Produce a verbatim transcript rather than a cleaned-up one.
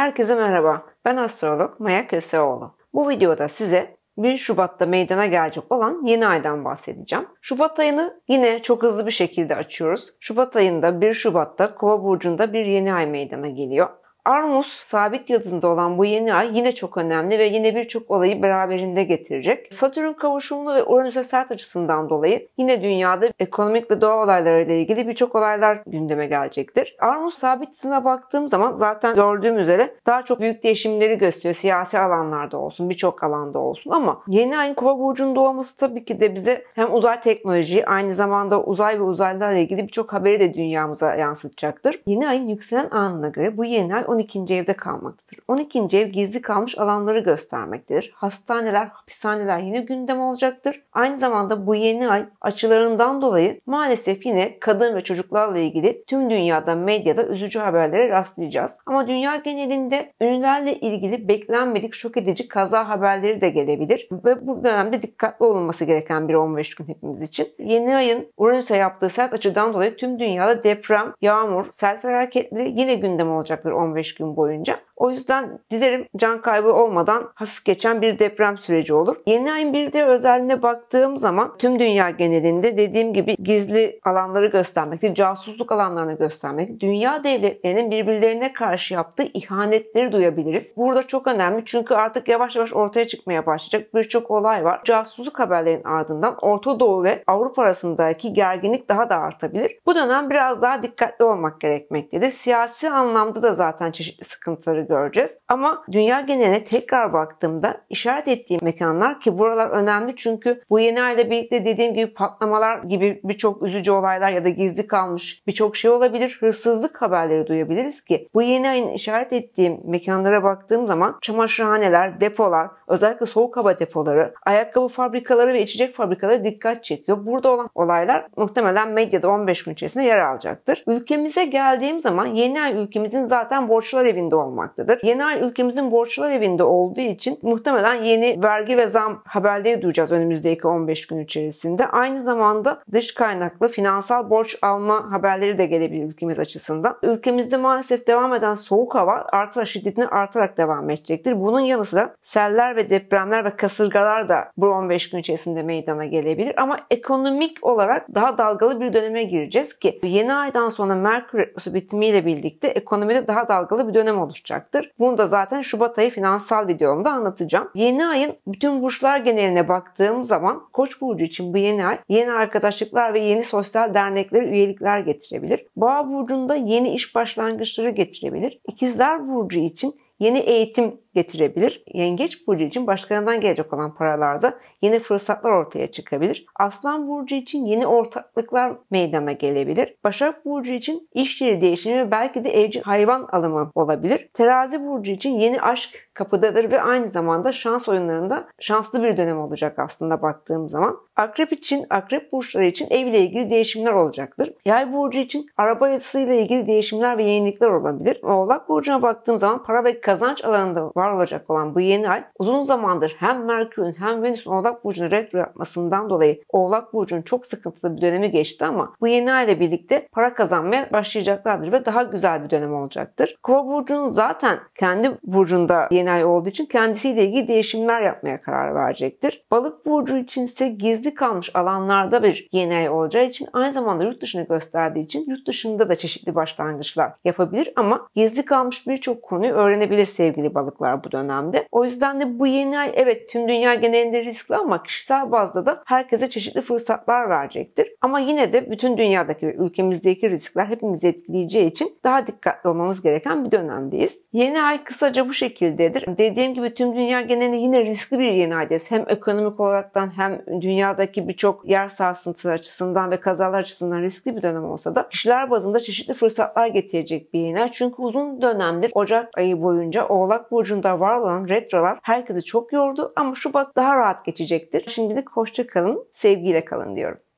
Herkese merhaba, ben astrolog Maya Köseoğlu. Bu videoda size bir Şubat'ta meydana gelecek olan yeni aydan bahsedeceğim. Şubat ayını yine çok hızlı bir şekilde açıyoruz. Şubat ayında bir Şubat'ta Kova Burcu'nda bir yeni ay meydana geliyor. Arnus sabit yıldızında olan bu yeni ay yine çok önemli ve yine birçok olayı beraberinde getirecek. Satürn kavuşumlu ve Uranüs'e sert açısından dolayı yine dünyada ekonomik ve doğa olaylarıyla ilgili birçok olaylar gündeme gelecektir. Arnus sabit yıldızına baktığım zaman zaten gördüğüm üzere daha çok büyük değişimleri gösteriyor. Siyasi alanlarda olsun, birçok alanda olsun ama yeni ayın Kova Burcu'nda olması tabii ki de bize hem uzay teknolojiyi aynı zamanda uzay ve uzaylarla ilgili birçok haberi de dünyamıza yansıtacaktır. Yeni ayın yükselen anına göre bu yeni ay on ikinci evde kalmaktadır. on ikinci ev gizli kalmış alanları göstermektedir. Hastaneler, hapishaneler yine gündem olacaktır. Aynı zamanda bu yeni ay açılarından dolayı maalesef yine kadın ve çocuklarla ilgili tüm dünyada medyada üzücü haberlere rastlayacağız. Ama dünya genelinde ünlülerle ilgili beklenmedik şok edici kaza haberleri de gelebilir. Ve bu dönemde dikkatli olunması gereken bir on beş gün hepimiz için. Yeni ayın Uranüs'e yaptığı sert açıdan dolayı tüm dünyada deprem, yağmur, sel felaketleri yine gündem olacaktır on beş gün boyunca. O yüzden dilerim can kaybı olmadan hafif geçen bir deprem süreci olur. Yeni ayın bir de özelliğine baktığım zaman tüm dünya genelinde dediğim gibi gizli alanları göstermekte, casusluk alanlarını göstermek, dünya devletlerinin birbirlerine karşı yaptığı ihanetleri duyabiliriz. Burada çok önemli çünkü artık yavaş yavaş ortaya çıkmaya başlayacak birçok olay var. Casusluk haberlerin ardından Orta Doğu ve Avrupa arasındaki gerginlik daha da artabilir. Bu dönem biraz daha dikkatli olmak gerekmektedir. Siyasi anlamda da zaten çeşitli sıkıntıları göreceğiz. Ama dünya geneline tekrar baktığımda işaret ettiğim mekanlar ki buralar önemli çünkü bu yeni ayla birlikte dediğim gibi patlamalar gibi birçok üzücü olaylar ya da gizli kalmış birçok şey olabilir. Hırsızlık haberleri duyabiliriz ki bu yeni ayın işaret ettiğim mekanlara baktığım zaman çamaşırhaneler, depolar, özellikle soğuk hava depoları, ayakkabı fabrikaları ve içecek fabrikaları dikkat çekiyor. Burada olan olaylar muhtemelen medyada on beş gün içerisinde yer alacaktır. Ülkemize geldiğim zaman yeni ay ülkemizin zaten borçlular evinde olmaktadır. Yeni ay ülkemizin borçlular evinde olduğu için muhtemelen yeni vergi ve zam haberleri duyacağız önümüzdeki on beş gün içerisinde. Aynı zamanda dış kaynaklı finansal borç alma haberleri de gelebilir ülkemiz açısından. Ülkemizde maalesef devam eden soğuk hava artarak şiddetini artarak devam edecektir. Bunun yanı sıra seller ve depremler ve kasırgalar da bu on beş gün içerisinde meydana gelebilir. Ama ekonomik olarak daha dalgalı bir döneme gireceğiz ki yeni aydan sonra Merkür retrosu bitimiyle birlikte ekonomide daha dalgalı bir dönem oluşacak. Bunu da zaten Şubat ayı finansal videomda anlatacağım. Yeni ayın bütün burçlar geneline baktığım zaman Koç Burcu için bu yeni ay yeni arkadaşlıklar ve yeni sosyal derneklere üyelikler getirebilir. Boğa Burcu'nda yeni iş başlangıçları getirebilir. İkizler Burcu için yeni eğitim getirebilir. Yengeç Burcu için başkalarından gelecek olan paralarda yeni fırsatlar ortaya çıkabilir. Aslan Burcu için yeni ortaklıklar meydana gelebilir. Başak Burcu için iş yeri değişimi ve belki de evcil hayvan alımı olabilir. Terazi Burcu için yeni aşk kapıdadır ve aynı zamanda şans oyunlarında şanslı bir dönem olacak aslında baktığım zaman. Akrep için, akrep burçları için ev ile ilgili değişimler olacaktır. Yay Burcu için arabasıyla ilgili değişimler ve yenilikler olabilir. Oğlak Burcu'na baktığım zaman para ve kazanç alanında var olacak olan bu yeni ay uzun zamandır hem Merkür'ün hem Venüs'ün Oğlak Burcu'na retro yapmasından dolayı Oğlak Burcu'nun çok sıkıntılı bir dönemi geçti ama bu yeni ay ile birlikte para kazanmaya başlayacaklardır ve daha güzel bir dönem olacaktır. Kova Burcu'nun zaten kendi burcunda yeni ay olduğu için kendisiyle ilgili değişimler yapmaya karar verecektir. Balık Burcu için ise gizli kalmış alanlarda bir yeni ay olacağı için aynı zamanda yurt dışını gösterdiği için yurt dışında da çeşitli başlangıçlar yapabilir ama gizli kalmış birçok konuyu öğrenebilir sevgili balıklar bu dönemde. O yüzden de bu yeni ay evet tüm dünya genelinde riskli ama kişisel bazda da herkese çeşitli fırsatlar verecektir. Ama yine de bütün dünyadaki ve ülkemizdeki riskler hepimizi etkileyeceği için daha dikkatli olmamız gereken bir dönemdeyiz. Yeni ay kısaca bu şekildedir. Dediğim gibi tüm dünya genelinde yine riskli bir yeni aydayız. Hem ekonomik olaraktan hem dünyadaki birçok yer sarsıntısı açısından ve kazalar açısından riskli bir dönem olsa da kişiler bazında çeşitli fırsatlar getirecek bir yeni ay. Çünkü uzun dönemdir Ocak ayı boyunca Oğlak Burcu'nun da var olan retrolar herkesi çok yordu ama Şubat daha rahat geçecektir. Şimdilik hoşça kalın, sevgiyle kalın diyorum.